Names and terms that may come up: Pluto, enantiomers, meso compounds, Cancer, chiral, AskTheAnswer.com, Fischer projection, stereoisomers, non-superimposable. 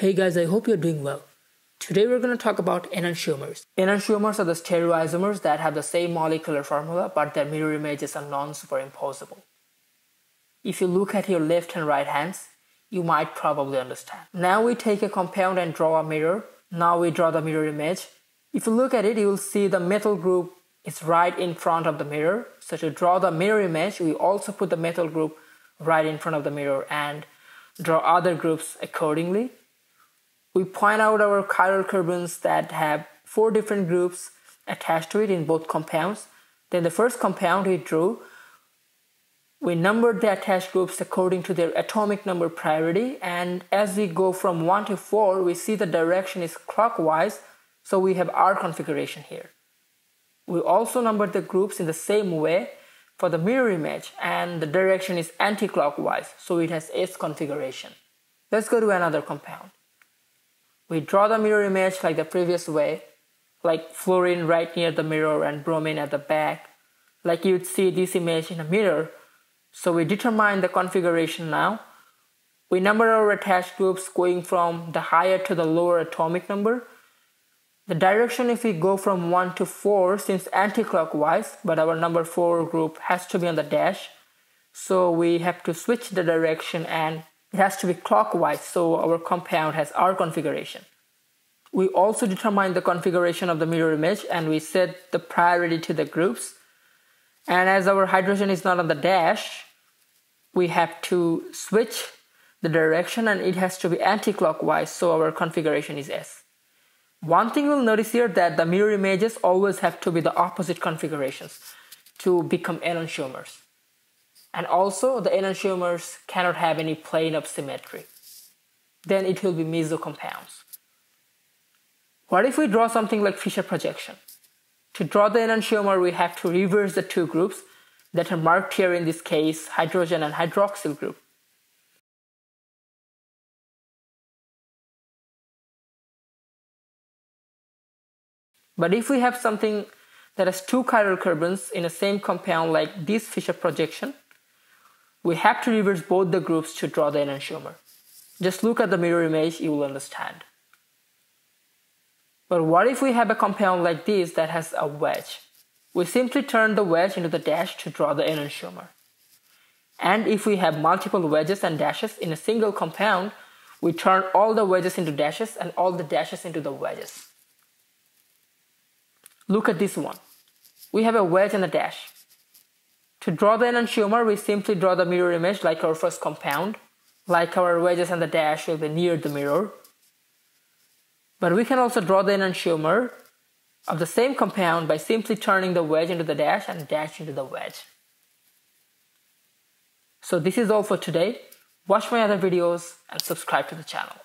Hey guys, I hope you're doing well. Today we're going to talk about enantiomers. Enantiomers are the stereoisomers that have the same molecular formula, but their mirror images are non-superimposable. If you look at your left and right hands, you might probably understand. Now we take a compound and draw a mirror. Now we draw the mirror image. If you look at it, you will see the metal group is right in front of the mirror. So to draw the mirror image, we also put the metal group right in front of the mirror and draw other groups accordingly. We point out our chiral carbons that have four different groups attached to it in both compounds. Then the first compound we drew, we numbered the attached groups according to their atomic number priority. And as we go from 1 to 4, we see the direction is clockwise. So we have our configuration here. We also numbered the groups in the same way for the mirror image. And the direction is anti-clockwise. So it has its configuration. Let's go to another compound. We draw the mirror image like the previous way, like fluorine right near the mirror and bromine at the back, like you'd see this image in a mirror. So we determine the configuration now. We number our attached groups going from the higher to the lower atomic number. The direction, if we go from 1 to 4, seems anti-clockwise, but our number 4 group has to be on the dash. So we have to switch the direction and it has to be clockwise, so our compound has our configuration. We also determine the configuration of the mirror image and we set the priority to the groups. And as our hydrogen is not on the dash, we have to switch the direction and it has to be anti-clockwise, so our configuration is S. One thing we'll notice here that the mirror images always have to be the opposite configurations to become enantiomers. And also, the enantiomers cannot have any plane of symmetry. Then it will be meso compounds. What if we draw something like Fischer projection? To draw the enantiomer, we have to reverse the two groups that are marked here, in this case, hydrogen and hydroxyl group. But if we have something that has two chiral carbons in the same compound like this Fischer projection, we have to reverse both the groups to draw the enantiomer. Just look at the mirror image, you will understand. But what if we have a compound like this that has a wedge? We simply turn the wedge into the dash to draw the enantiomer. And if we have multiple wedges and dashes in a single compound, we turn all the wedges into dashes and all the dashes into the wedges. Look at this one. We have a wedge and a dash. To draw the enantiomer, we simply draw the mirror image like our first compound, like our wedges and the dash will be near the mirror. But we can also draw the enantiomer of the same compound by simply turning the wedge into the dash and dash into the wedge. So this is all for today. Watch my other videos and subscribe to the channel.